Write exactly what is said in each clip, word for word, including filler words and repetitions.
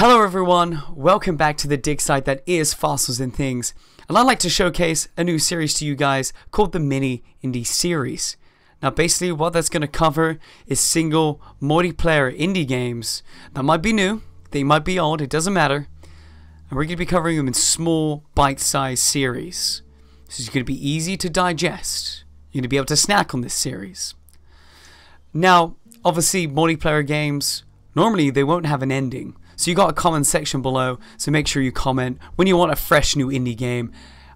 Hello everyone, welcome back to the dig site that is Fossils and Things, and I'd like to showcase a new series to you guys called the Mini Indie Series. Now basically what that's going to cover is single multiplayer indie games that might be new, they might be old, it doesn't matter, and we're going to be covering them in small bite-sized series. This is going to be easy to digest, you're going to be able to snack on this series. Now obviously multiplayer games, normally they won't have an ending. So you got a comment section below, so make sure you comment when you want a fresh new indie game,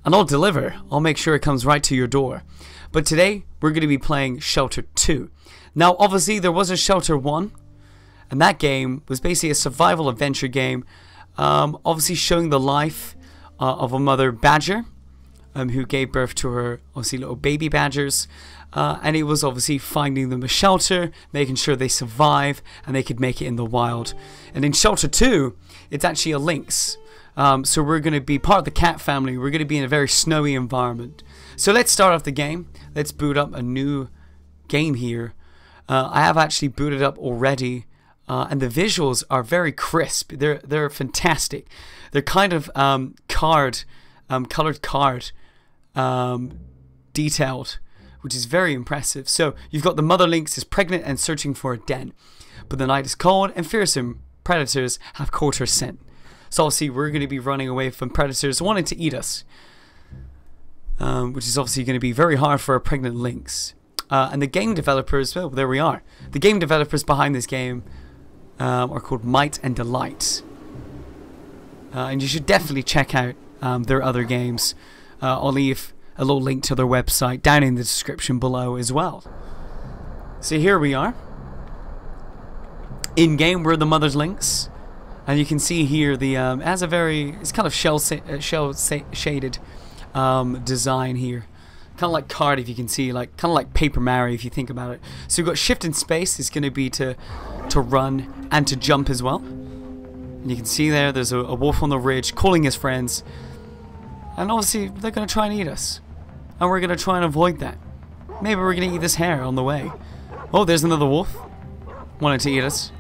and I'll deliver. I'll make sure it comes right to your door. But today, we're going to be playing Shelter two. Now, obviously, there was a Shelter one, and that game was basically a survival adventure game, um, obviously showing the life uh, of a mother badger, um, who gave birth to her, obviously, little baby badgers, uh, and it was obviously finding them a shelter, making sure they survive, and they could make it in the wild. And in Shelter two, it's actually a lynx. Um, so we're going to be part of the cat family. We're going to be in a very snowy environment. So let's start off the game. Let's boot up a new game here. Uh, I have actually booted up already. Uh, and the visuals are very crisp. They're, they're fantastic. They're kind of um, card, um, colored card um, detailed, which is very impressive. So you've got the mother lynx is pregnant and searching for a den. But the night is cold and fearsome. Predators have caught her scent. So obviously we're going to be running away from predators wanting to eat us, um, which is obviously going to be very hard for a pregnant lynx. Uh, and the game developers, well, there we are. The game developers behind this game um, are called Might and Delight, uh, and you should definitely check out um, their other games. Uh, I'll leave a little link to their website down in the description below as well. So here we are. In game, we're the mother's lynx, and you can see here the um, has a very it's kind of shell uh, shell shaded um, design here, kind of like card if you can see, like kind of like Paper Mario if you think about it. So we've got shift in space is going to be to to run and to jump as well. And you can see there, there's a, a wolf on the ridge calling his friends, and obviously they're going to try and eat us, and we're going to try and avoid that. Maybe we're going to eat this hare on the way. Oh, there's another wolf wanted to eat us.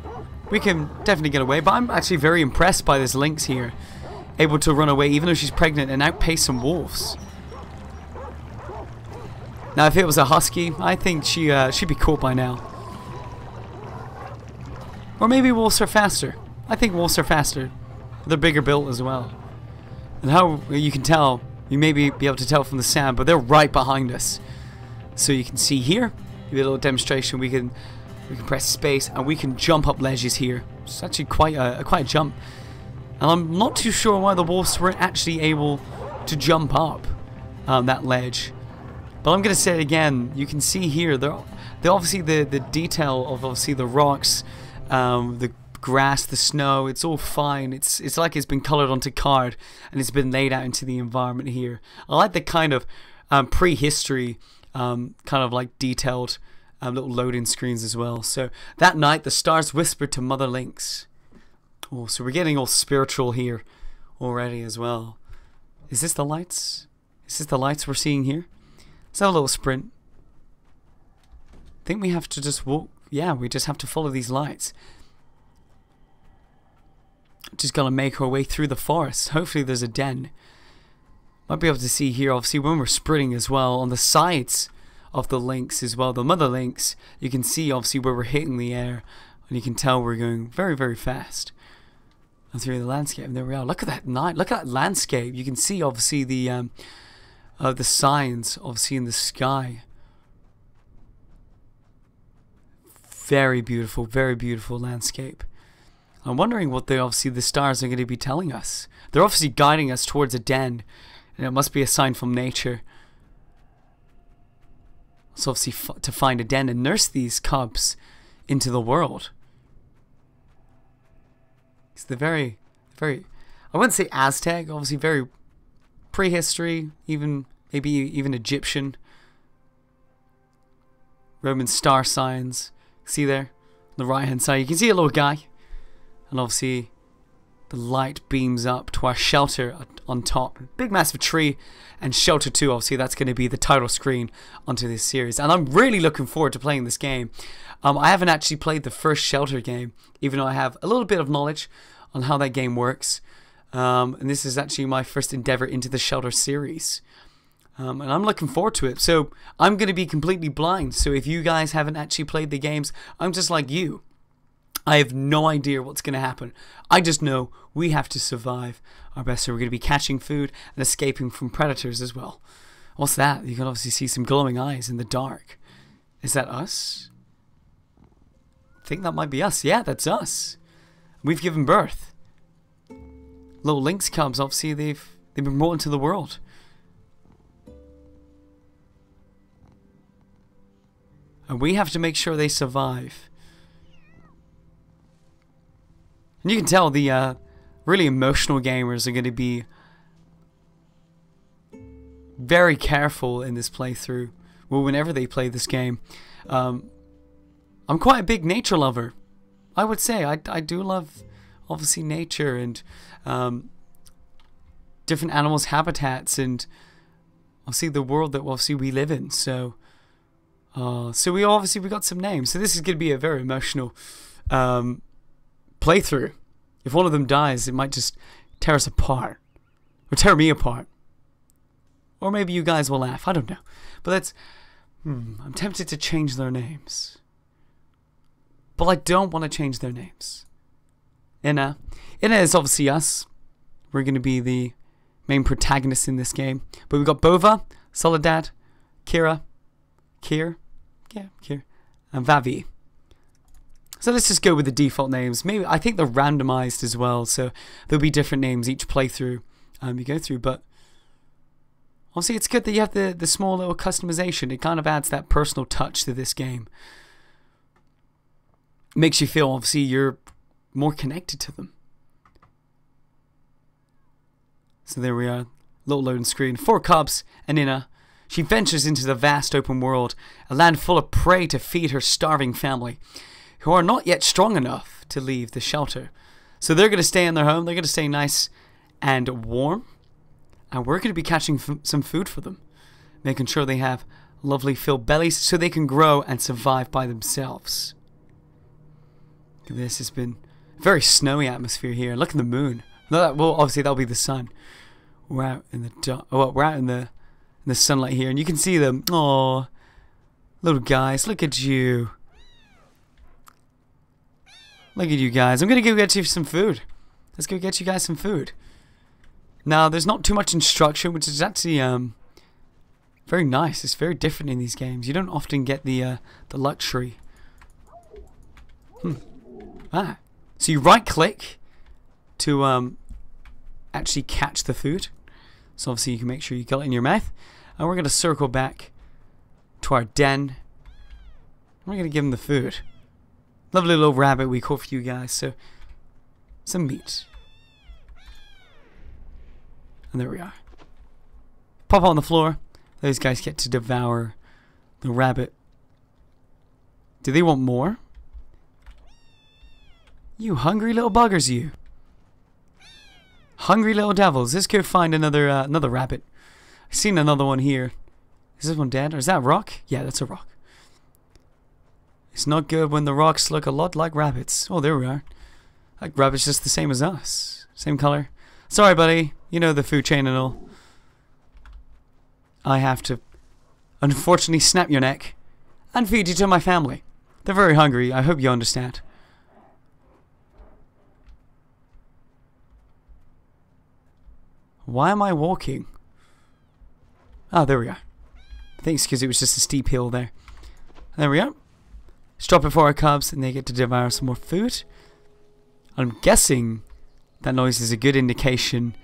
We can definitely get away, but I'm actually very impressed by this lynx here. Able to run away even though she's pregnant and outpace some wolves. Now if it was a husky, I think she, uh, she'd be caught by now. Or maybe wolves are faster. I think wolves are faster. They're bigger built as well. And how you can tell, you may be able to tell from the sound, but they're right behind us. So you can see here, give you a little demonstration. We can... We can press space and we can jump up ledges here. It's actually quite a, quite a jump. And I'm not too sure why the wolves weren't actually able to jump up um, that ledge. But I'm going to say it again. You can see here, they're, they're obviously the, the detail of obviously the rocks, um, the grass, the snow, it's all fine. It's, it's like it's been colored onto card and it's been laid out into the environment here. I like the kind of um, prehistory, um, kind of like detailed Um, little loading screens as well. So that night the stars whispered to Mother Lynx. Oh, so we're getting all spiritual here already as well. Is this the lights? Is this the lights we're seeing here? Let's have a little sprint. I think we have to just walk. Yeah, we just have to follow these lights. Just gotta make our way through the forest. Hopefully there's a den. Might be able to see here, obviously, when we're sprinting as well on the sides of the lynx as well, the mother lynx, you can see obviously where we're hitting the air, and you can tell we're going very very fast and through the landscape. And there we are. Look at that night. Look at that landscape. You can see obviously the um, uh, the signs obviously in the sky. Very beautiful, very beautiful landscape. I'm wondering what they obviously the stars are going to be telling us. They're obviously guiding us towards a den, and it must be a sign from nature. So obviously f to find a den and nurse these cubs into the world. It's the very, very, I wouldn't say Aztec, obviously very prehistory, even maybe even Egyptian. Roman star signs. See there, on the right hand side, you can see a little guy. And obviously the light beams up to our shelter on top. Big massive tree, and Shelter two, obviously that's going to be the title screen onto this series. And I'm really looking forward to playing this game. Um, I haven't actually played the first Shelter game, even though I have a little bit of knowledge on how that game works. Um, and this is actually my first endeavor into the Shelter series. Um, and I'm looking forward to it. So I'm going to be completely blind. So if you guys haven't actually played the games, I'm just like you. I have no idea what's going to happen. I just know we have to survive our best. So we're going to be catching food and escaping from predators as well. What's that? You can obviously see some glowing eyes in the dark. Is that us? I think that might be us. Yeah, that's us. We've given birth. Little lynx cubs, obviously, they've, they've been brought into the world. And we have to make sure they survive. And you can tell the uh, really emotional gamers are going to be very careful in this playthrough. Well, whenever they play this game. Um, I'm quite a big nature lover, I would say. I, I do love, obviously, nature and um, different animals' habitats and, obviously, the world that, obviously, we live in. So... Uh, so we obviously we got some names. So this is going to be a very emotional um, playthrough. If one of them dies, it might just tear us apart, or tear me apart, or maybe you guys will laugh. I don't know. But that's. Hmm, I'm tempted to change their names, but I don't want to change their names. Inna, Inna is obviously us. We're going to be the main protagonists in this game. But we've got Bova, Soledad, Kira, Kier. Yeah, Kier. And Vavi. So let's just go with the default names. Maybe I think they're randomized as well, so there'll be different names each playthrough um, you go through. But obviously it's good that you have the, the small little customization. It kind of adds that personal touch to this game. Makes you feel obviously you're more connected to them. So there we are. Little loading screen. Four cubs and Inna. She ventures into the vast open world, a land full of prey to feed her starving family, who are not yet strong enough to leave the shelter. So they're going to stay in their home, they're going to stay nice and warm, and we're going to be catching f some food for them, making sure they have lovely filled bellies so they can grow and survive by themselves. This has been a very snowy atmosphere here. Look at the moon. Well, obviously that'll be the sun. We're out in the... Oh, we're out in the... the sunlight here, and you can see them. Oh, little guys, look at you. Look at you guys. I'm gonna go get you some food. Let's go get you guys some food. Now, there's not too much instruction, which is actually um very nice. It's very different in these games. You don't often get the uh, the luxury. Hmm. Ah. So you right-click to um actually catch the food. So obviously you can make sure you got it in your mouth. And we're going to circle back to our den. We're going to give them the food. Lovely little rabbit we caught for you guys. So, some meat. And there we are. Pop on the floor. Those guys get to devour the rabbit. Do they want more? You hungry little buggers, you. Hungry little devils. Let's go find another uh, another rabbit. I've seen another one here. Is this one dead? Or is that a rock? Yeah, that's a rock. It's not good when the rocks look a lot like rabbits. Oh, there we are. That rabbit's just the same as us. Same color. Sorry, buddy. You know the food chain and all. I have to, unfortunately, snap your neck and feed you to my family. They're very hungry. I hope you understand. Why am I walking? Oh, there we are. I think it's because it was just a steep hill there. There we are. Let's drop it for our cubs and they get to devour some more food. I'm guessing that noise is a good indication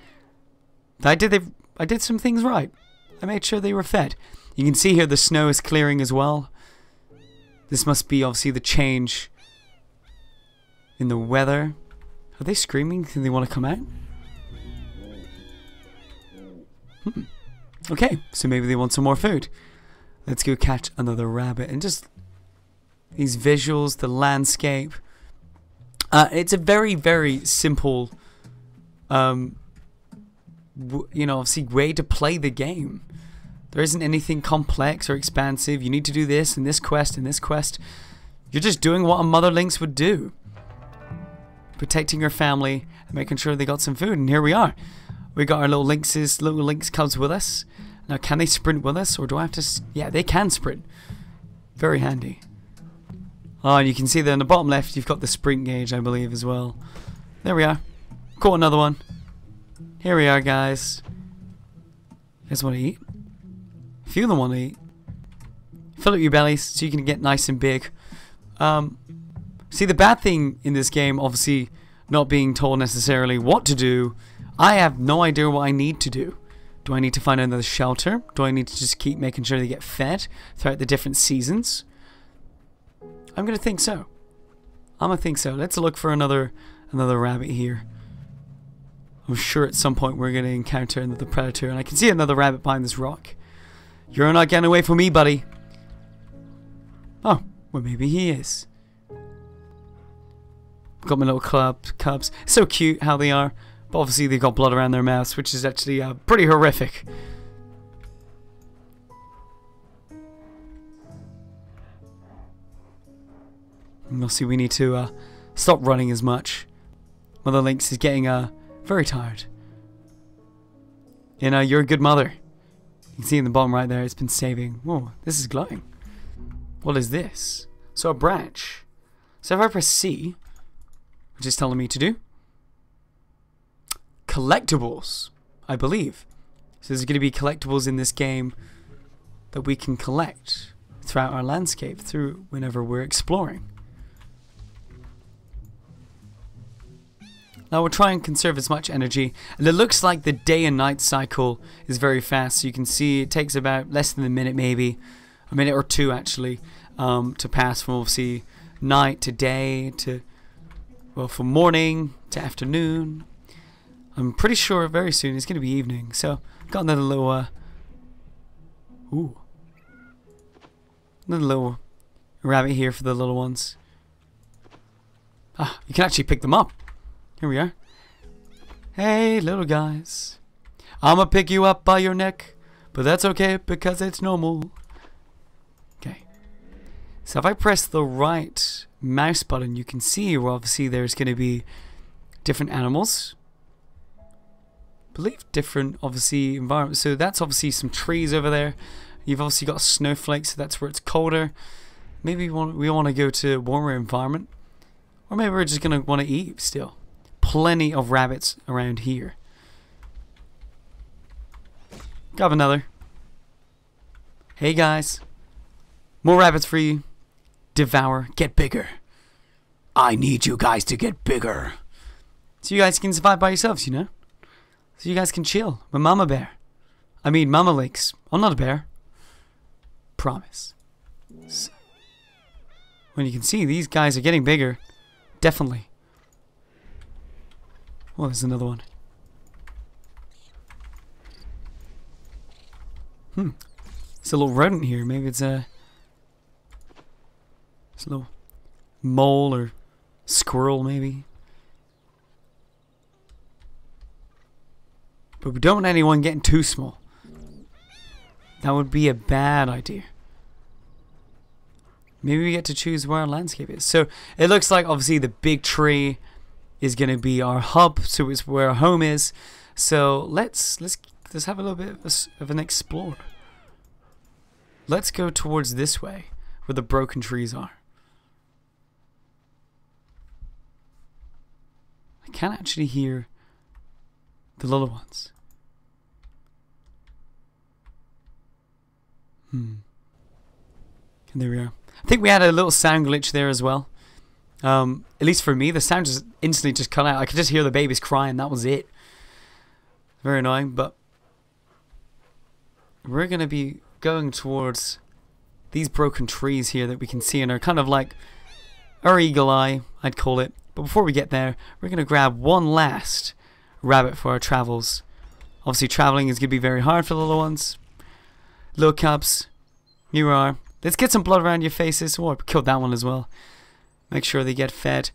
that I did, the, I did some things right. I made sure they were fed. You can see here the snow is clearing as well. This must be obviously the change in the weather. Are they screaming? Do they want to come out? Okay, so maybe they want some more food. Let's go catch another rabbit. And just these visuals, the landscape. Uh, it's a very, very simple, um, w you know, obviously way to play the game. There isn't anything complex or expansive. You need to do this and this quest and this quest. You're just doing what a Mother Lynx would do. protecting her family and making sure they got some food. And here we are. We got our little lynxes, little lynx cubs with us. Now, can they sprint with us, or do I have to... S yeah, they can sprint. Very handy. Oh, and you can see that in the bottom left, you've got the sprint gauge, I believe, as well. There we are. Caught another one. Here we are, guys. Guys want to eat? A few of them want to eat. Fill up your bellies so you can get nice and big. Um, see, the bad thing in this game, obviously, not being told necessarily what to do, I have no idea what I need to do. Do I need to find another shelter? Do I need to just keep making sure they get fed throughout the different seasons? I'm gonna think so. I'm gonna think so. Let's look for another another rabbit here. I'm sure at some point we're gonna encounter another predator, and I can see another rabbit behind this rock. You're not getting away from me, buddy. Oh, well maybe he is. Got my little club cubs. So cute how they are. But obviously they've got blood around their mouths, which is actually uh, pretty horrific. And obviously we need to uh, stop running as much. Mother Lynx is getting uh, very tired. You know, you're a good mother. You can see in the bottom right there, it's been saving. Whoa, this is glowing. What is this? So a branch. So if I press C, which is telling me to do, collectibles, I believe. So there's going to be collectibles in this game that we can collect throughout our landscape, through whenever we're exploring. Now we'll try and conserve as much energy, and it looks like the day and night cycle is very fast, so you can see it takes about less than a minute, maybe a minute or two actually, um, to pass from obviously night to day to, well, from morning to afternoon. I'm pretty sure very soon it's going to be evening, so got another little, uh, ooh, another little rabbit here for the little ones. Ah, you can actually pick them up. Here we are. Hey, little guys. I'ma pick you up by your neck, but that's okay because it's normal. Okay. So if I press the right mouse button, you can see, well, obviously there's going to be different animals. Believe different obviously environments. So that's obviously some trees over there. You've obviously got snowflakes, so that's where it's colder. Maybe we want, we want to go to a warmer environment, or maybe we're just gonna want to eat still. Plenty of rabbits around here. Got another. Hey guys, more rabbits for you. Devour, get bigger. I need you guys to get bigger, so you guys can survive by yourselves, you know. So you guys can chill with Mama Bear. I mean, Mama Lynx. I'm not a bear. Promise. So, well, you can see these guys are getting bigger. Definitely. Well, there's another one. Hmm. It's a little rodent here. Maybe it's a, it's a little mole or squirrel, maybe. But we don't want anyone getting too small. That would be a bad idea. Maybe we get to choose where our landscape is. So it looks like obviously the big tree is going to be our hub, so it's where our home is. So let's let's let's have a little bit of, a, of an explore. Let's go towards this way where the broken trees are. I can actually hear the little ones. Hmm. And there we are. I think we had a little sound glitch there as well. Um, at least for me, the sound just instantly just cut out. I could just hear the babies crying. That was it. Very annoying, but we're going to be going towards these broken trees here that we can see and are kind of like our eagle eye, I'd call it. But before we get there, we're going to grab one last rabbit for our travels. Obviously traveling is going to be very hard for the little ones. Little cubs, you are. Let's get some blood around your faces. Oh, I killed that one as well. Make sure they get fed.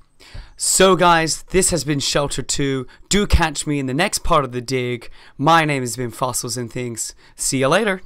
So guys, this has been Shelter two. Do catch me in the next part of the dig. My name has been Fossils and Things. See you later.